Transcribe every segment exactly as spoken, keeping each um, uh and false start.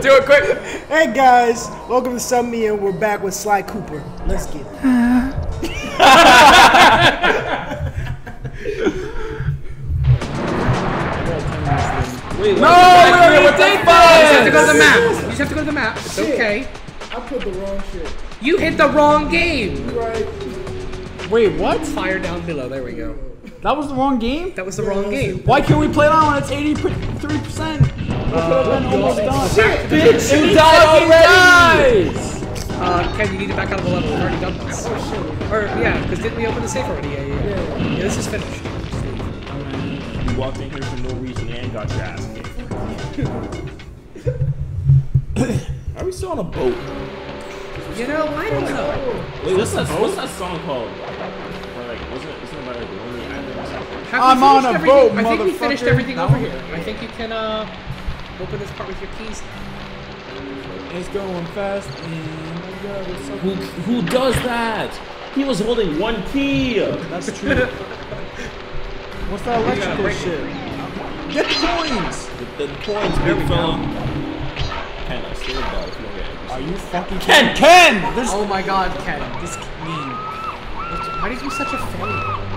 Do it quick. Hey guys, welcome to Sub Me and we're back with Sly Cooper. Let's get it. Wait, no, we what the fuck? You just have to go to the map. You just have to go to the map. It's shit. Okay. I put the wrong shit. You hit the wrong game. Right. Wait, what? Fire down below. There we go. That was the wrong game? That was the yeah, wrong game. Why can't we play it on when it's eighty-three percent? Uh, almost done. Shit, bitch! You died already! Dies. Uh, Ken, you need to back out of the level. We've already done this. Oh, shit. Or, yeah, because didn't we open the safe already? Yeah, yeah, yeah. Yeah, yeah this is finished. Right. You walked in here for no reason and got your ass kicked. Are we still on a boat? You know, I don't know. Wait, what's that, what's that song called? Have I'm on a boat, motherfucker. I think we finished everything over here. I think you can uh, open this part with your keys. It's going fast. And who who does that? He was holding one key. That's true. What's that electrical shit? It. Get the coins. The, the coins, big fella. Ken, I still die if you get. Are you fucking Ken? Ken! Ken! This oh my God, Ken! This meme. Why did you such a fan?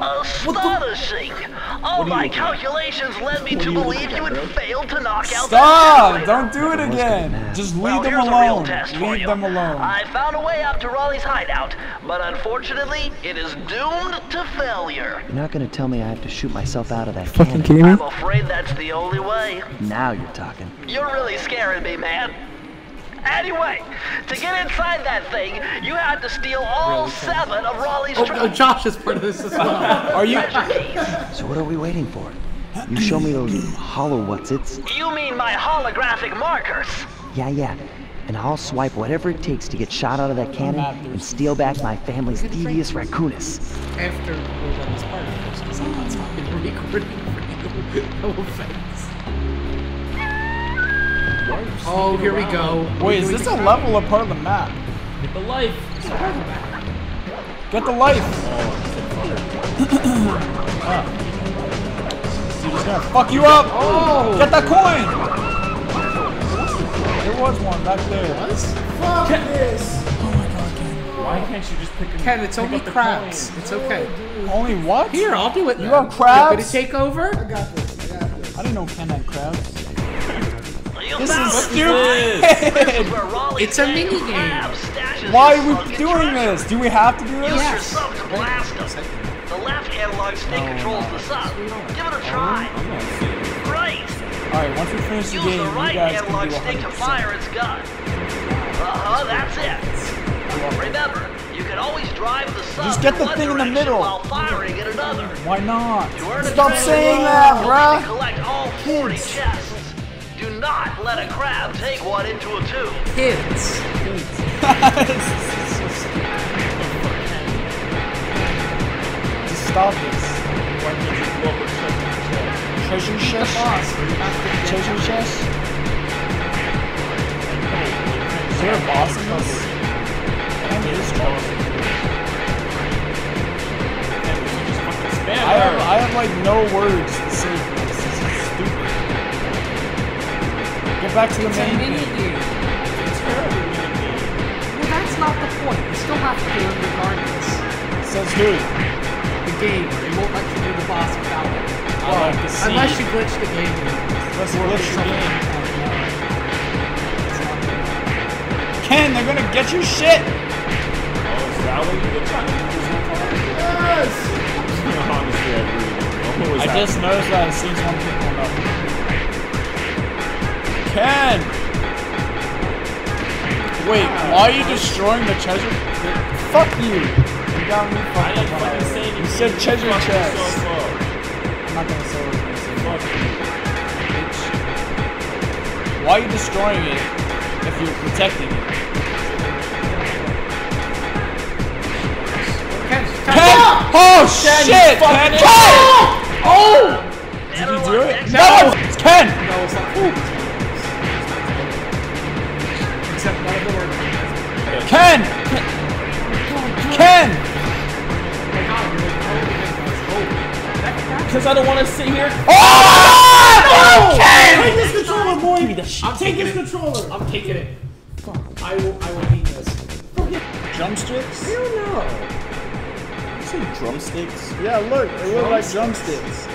Astonishing! All my calculations led me to believe you had failed to knock out. Stop! Don't do it again. Just leave them alone. Leave them alone. I found a way out to Raleigh's hideout, but unfortunately, it is doomed to failure. You're not gonna tell me I have to shoot myself out of that fucking cannon? I'm afraid that's the only way. Now you're talking. You're really scaring me, man. Anyway, to get inside that thing, you had to steal all really seven of Raleigh's oh, trucks. Oh, Josh is part of this as well. Are you? So what are we waiting for? You show me those hollow whatsits. You mean my holographic markers? Yeah, yeah. And I'll swipe whatever it takes to get shot out of that cannon and steal back my family's devious Raccoonus. After we're done this part, of course, because I'm not stopping the recording for you. No offense. Oh, here we go. Wait, is this a level or part of the map? Get the life. Get the life. uh. She's just gonna fuck you up. Oh, get that coin. There was one back there. What? Fuck Ken. This. Oh my God, Ken. Why can't you just pick a Ken, it's only crabs. It's okay. Only what? Here, I'll do it. You have crabs? You want me to take over? I got this. I got this. I didn't know Ken had crabs. This is stupid! It's a mini game. Why are we doing this? Do we have to do this? Yes. The left analog stick controls the sub. Give it a try. Right. Alright, once we finish the game, use the right analog stick to fire its gun. Uh-huh, that's it. Remember, you can always drive the sub. Just get the thing in the middle while firing at another. Why not? Stop saying that, bruh! Collect all forty chests. Do not let a crab take one into a tube. Kids. Kids. Just stop this. Why can't you go over Treasure chest? Treasure chest? Is there a boss in this? I don't need a boss. I have like no words to say. Get back to the it's main game. It's fairly mini game. Well, that's not the point. You still have to do it regardless. Says who? The game. They won't let you do the boss without it. Oh, like the unless you glitch the game. Unless you glitch the game. Ken, they're gonna get your shit! Oh, is that what you're trying to do? Yes! Honestly, I agree. I just noticed that it seems one people enough. Ken! Wait, why are you destroying the treasure? Fuck you! You got me fucking wrong. You said treasure chest. I'm not gonna say what I was gonna say. Bitch. Why are you destroying it if you're protecting it? Ken! Ken! Oh shit! Ken! Oh! Did you do it? No! It's Ken! No, it's not. Ken! Ken! Because I don't want to sit here. Oh! No, Ken! Take this controller, boy! Give me the shit. I'm taking this controller! I'm taking it. Fuck. I will, I will need this. Fucking drumsticks? I don't know. You say drumsticks? Yeah, look, they look like drumsticks.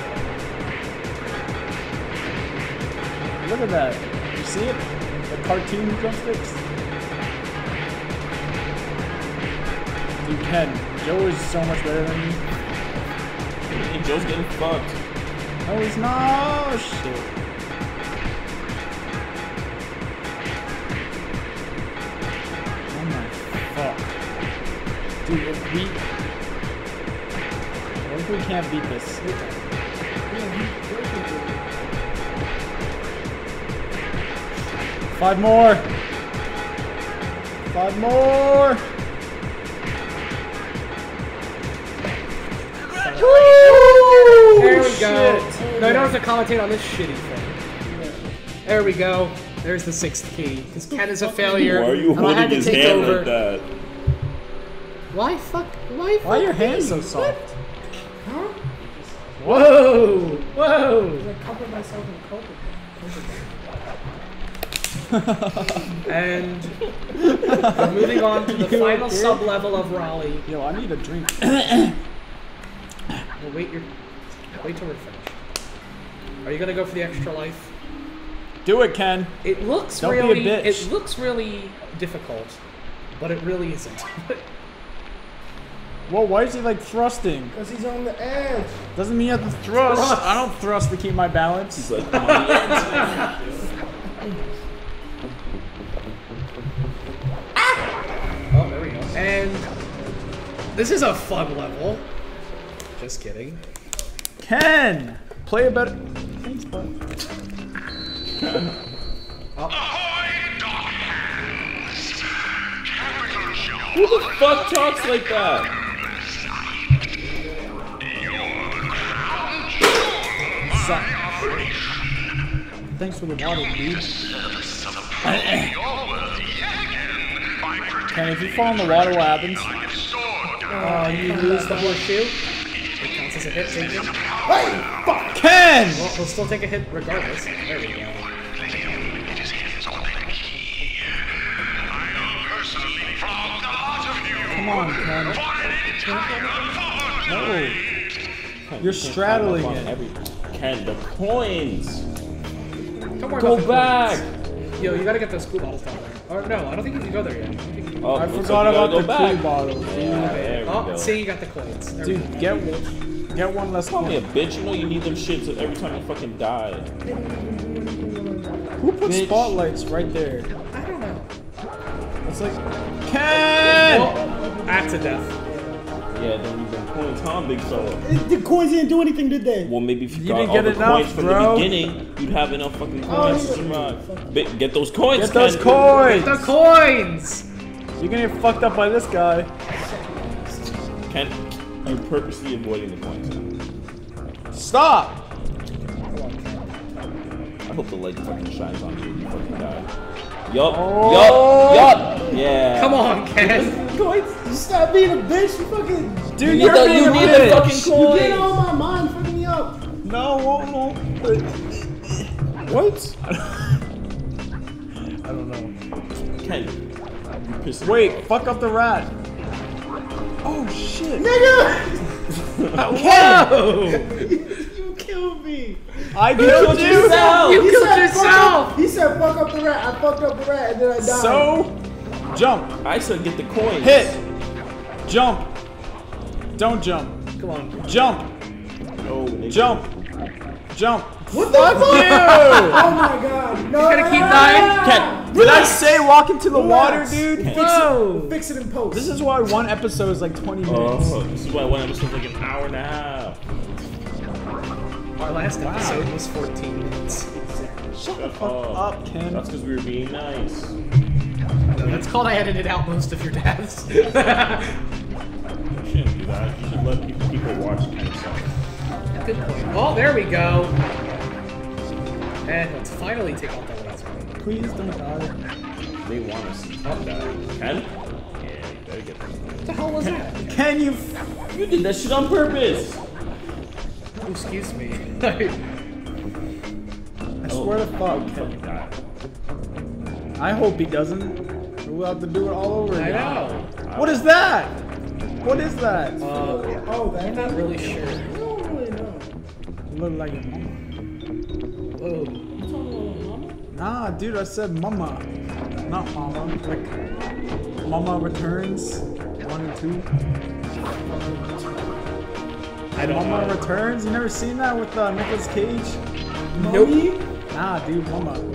Look at that. You see it? The cartoon drumsticks? Dude, Ken, Joe is so much better than me. And Joe's getting fucked. No, he's not. Oh, shit. Oh my fuck. Dude, if we... What if we can't beat this? Five more! Five more! Woo! There we go. Shit. No, I don't have to commentate on this shitty thing. There we go. There's the sixth key. Because Ken is a failure. Why are you holding I had to his take hand over. Like that? Why fuck? Why fuck? Why are your hands so soft? What? Huh? Whoa! Whoa! I covered myself in COVID. And we're moving on to the you final sub-level of Raleigh. Yo, I need a drink. Well, wait, your, wait till we're finished. Are you gonna go for the extra life? Do it, Ken. It looks Don't really. Be a bitch. It looks really difficult, but it really isn't. Well, why is he like thrusting? Because he's on the edge. Doesn't mean you have to thrust. thrust. I don't thrust to keep my balance. He's like on the edge. Oh, there we go. And this is a fun level. Just kidding. Ken, play a better. Thanks, bud. Oh. Ahoy, dog hands. Who the fuck talks like that? Suck. Thanks for the water, dude. Ken, if you fall in the water, what happens? Oh, you lose the horseshoe? A hit, hey, fuck, Ken! Well, we'll still take a hit regardless. There we go. It is his on the key. I personally flogged a lot of you. Come on, Ken. For an entire no. You're straddling it. Ken, the coins. Don't worry go about back. The coins. Yo, you gotta get those cool bottles down there. Or no, I don't think you can go there yet. Oh, I forgot about go the back. Cool bottles. Yeah, oh, go. See, you got the coins. There Dude, get one. Get one less one. Call me a bitch. You know you need them shits so every time you fucking die. Who put bitch. Spotlights right there? I don't know. It's like... Ken! Oh, that's a death. Yeah, then you've been coins, huh, big fella? The coins didn't do anything, did they? Well, maybe if you, you got all the coins from bro. the beginning, you'd have enough fucking coins to survive. Get those coins, Get those Ken. coins! Get the coins! You're gonna get fucked up by this guy. Ken. You're purposely avoiding the coins. Stop! I hope the light fucking shines on you and you fucking die. Yup, oh. yup, yup! Yeah. Come on, Ken. Coins? You stop being a bitch, you fucking. Dude, you you're the, being you a need bitch. The fucking coins. You get on my mind, fucking me up. No, no, no. What? I don't know. Ken, you pissed me off. Wait, fuck up the rat. Oh shit! Nigga! Whoa! You, you killed me! I killed you! Yourself. You he killed said, yourself! Fuck, he said fuck up the rat, I fucked up the rat, and then I died. So, jump! I said get the coins. Hit! Jump! Don't jump. Come on. Jump! No, jump! Jump! Jump! What the fuck? Oh my god! No! He's gonna keep dying? Ken. Did I say walk into the Relax. water, dude? No! Fix it in post. This is why one episode is like twenty minutes. Oh, this is why one episode is like an hour and a half. Our last wow. episode was fourteen minutes. Shut, Shut the fuck up, up Ken. That's because we were being nice. No, that's called I edited out most of your deaths. You shouldn't do that. You should let people, people watch Ken's stuff. Good point. Oh, there we go. And let's finally take off the Please don't die. They want us to die. Ken? Yeah, you better get that. What the hell was that? Ken, Ken you f You did that shit on purpose! Excuse me. swear to fuck, Ken died. I hope he doesn't. We'll have to do it all over again. I know. What is that? What is that? Uh, oh, that I'm not really sure. I don't really know. Look like a mama. Whoa. You talking about mama? Nah, dude, I said mama. Not mama. Like, Mama Returns one and two. I don't Mama know. Returns? You never seen that with uh, Nicolas Cage? Nope. Nah, dude, mama. I'm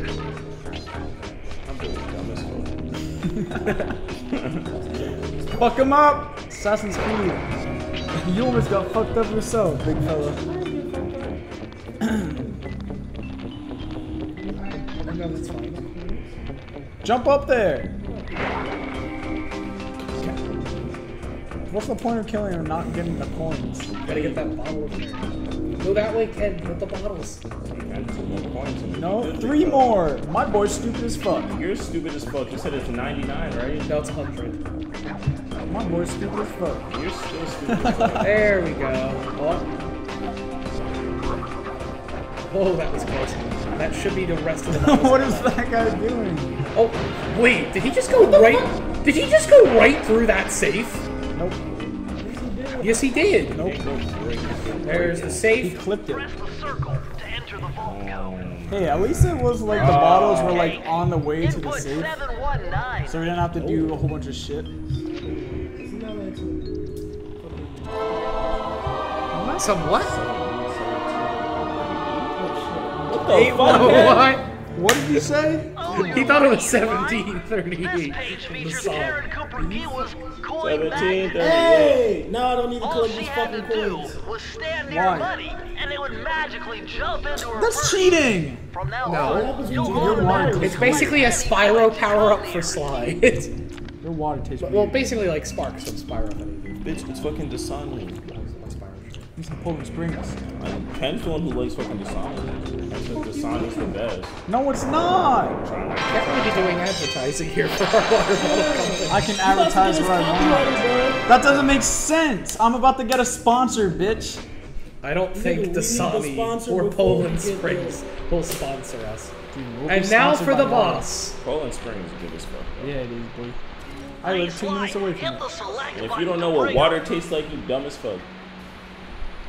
doing dumb as fuck. Fuck him up! Assassin's Creed. You almost got fucked up yourself, big fella. I know that's fine. Jump up there! What's the point of killing or not getting the coins? Gotta get that bottle over there. Go that way, Ken, with the bottles. No, three more! My boy's stupid as fuck. You're stupid as fuck. You said it's ninety-nine, right? No, it's one hundred. My boy's stupid as fuck. You're still stupid as fuck. There we go. Oh. Oh, that was close. That should be the rest of the bottles. What is that guy doing? Oh, wait, did he just go right... Fuck? Did he just go right through that safe? Nope. Yes, he did. Nope. There's the safe. He clipped it. Hey, at least it was like the bottles were like on the way to the safe, so we didn't have to do a whole bunch of shit. Some what? What the hey, fuck? What? What did you say? He thought it was seventeen thirty-eight. seventeen thirty-eight. Hey! No, I don't need to collect these fucking coins. Why? And it would magically jump into her. That's cheating! From now no. On, your water it's basically a Spyro power-up for Sly. Your water tastes well, weird. Basically like Sparks from Spyro. Bitch, it's fucking Dasani. He's in Poland Springs. Ken's the one who likes fucking Dasani. I said Dasani's the best. No, it's not! I'm definitely be doing advertising here for our water bottle. I can advertise where I want. That doesn't make sense! I'm about to get a sponsor, bitch! I don't we think Dasani or Poland Springs will sponsor us. Dude, we'll and now for the boss. Poland Springs is good as fuck. Yeah, it is, boy. I live two minutes away from it. If you don't know what water tastes like, you dumb as fuck.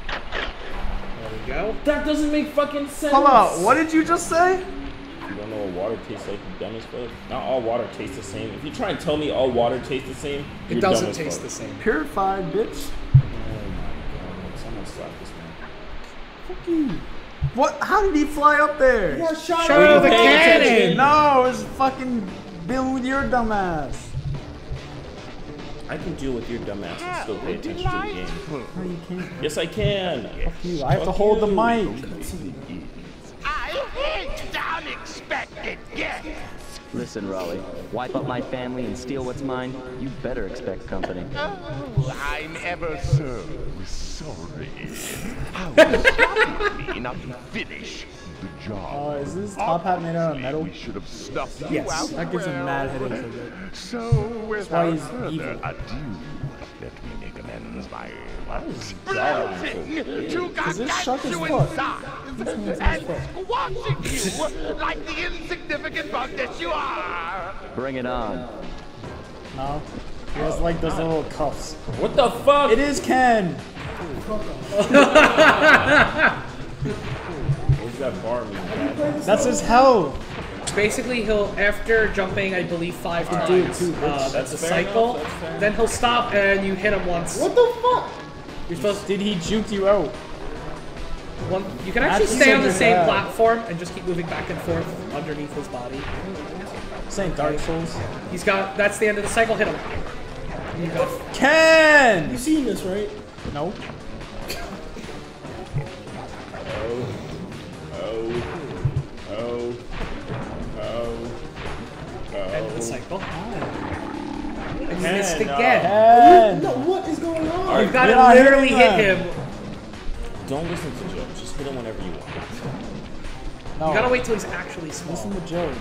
There we go. That doesn't make fucking sense. Hold on, what did you just say? If you don't know what water tastes like, you dumb as fuck. Not all water tastes the same. If you try and tell me all water tastes the same, you're it doesn't dumb as taste fuck. The same. Purified, bitch. What? How did he fly up there? You shot Shut up the cannon! Attention. No, it's fucking Bill with your dumbass. I can deal with your dumbass and still pay attention to the game. No, you can't. Yes, I can. Fuck you. I have Fuck to hold you. the mic. I hate unexpected gifts. Listen, Raleigh. Wipe up my family and steal what's mine. You better expect company. Oh, I'm ever so. Sorry. I was happy enough to finish the job. Oh, is this top hat made out of metal? We should have snuffed yes, you out. That gives him mad headaches. So without further ado, let me make amends by sprouting to gargantuan size and squashing you like the insignificant bug that you are. Bring it on. No. He has like those little cuffs. What the fuck? It is Ken! What's that bar mean? That's his health! Basically, he'll, after jumping, I believe, five All times, right. uh, that's a cycle, that's then he'll stop and you hit him once. What the fuck? You're supposed Did he juke you out? One, you can actually That's stay on the same bad. platform and just keep moving back and forth underneath his body. Same Dark Souls. He's got. That's the end of the cycle. Hit him. You got Ken. You've seen this, right? No. Oh. Oh. Oh. Oh. Oh. End of the cycle. I missed again. No, what is going on? You've got to literally hit him. Don't listen to Joe. Just hit him whenever you want. No. You gotta wait till he's actually small. Listen to Joe.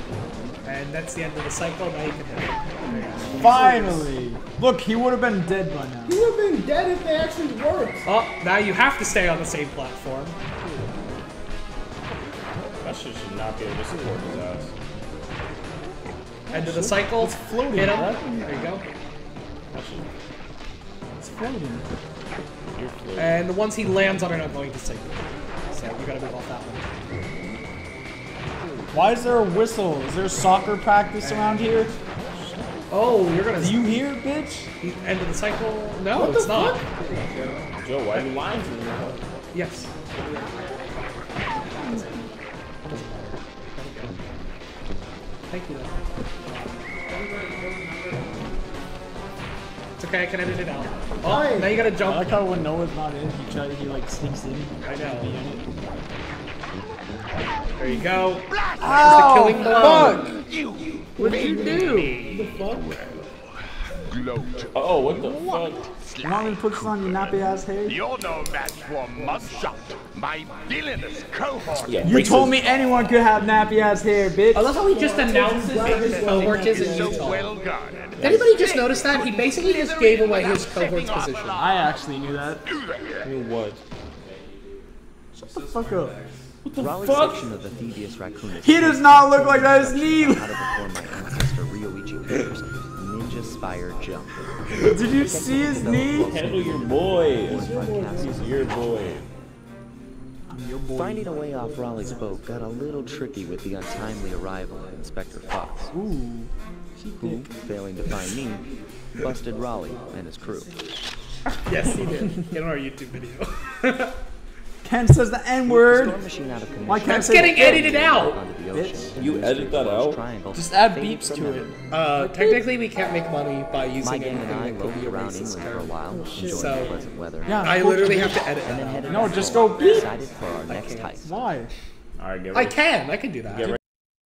And that's the end of the cycle. Now you can hit him. Finally! Look, he would have been dead by now. He would have been dead if they actually worked. Oh, now you have to stay on the same platform. That shit should not be able to support his ass. End of the cycle. It's floating. Hit him. Right? There you go. That should... It's floating. You're floating. And once he lands on it, I'm going to sink. So we gotta move off that one. Why is there a whistle? Is there soccer practice around here? Oh, you're gonna. Do you hear, bitch? The end of the cycle? No, what it's the not. Fuck? Joe, why are you lying to me now? Yes. Thank you. It's okay, I can edit it out. Oh, Hi. Now you gotta jump. I like how when Noah's not in, he tries, he like sneaks in. I know. There you go. Oh, the killing blow. Fuck! You. What did you do? What the fuck? Oh, what the what? fuck? You want me to put this on your nappy ass hair? You're no match for Mugshot, my villainous cohort. Yeah, you told me anyone could have nappy ass hair, bitch. I love how he just announces his cohort is in Utah. Did anybody just notice that? He basically just gave away his cohort's position. I actually knew that. Knew what? Shut the fuck up. What the Raleigh fuck? Section of the Thievius Raccoonus. He does not look like that, his knee! How to perform my ancestor Ryoichi Peter's Ninja Spire Jump. Did you see his knee? Handle your boy. He's your boy. He's your boy. Finding a way off Raleigh's boat got a little tricky with the untimely arrival of Inspector Fox. Ooh. Who, failing to find me, busted Raleigh and his crew. Yes, he did. Get on our YouTube video. Ken says the N-word. Why can't it's getting edited out? Bitch. You edit that out? Just add beeps to it. Uh, technically, we can't make money by using anything that could be around England for a while. So, yeah, I literally have to edit it. No, just go beep. Why? I can. I can do that.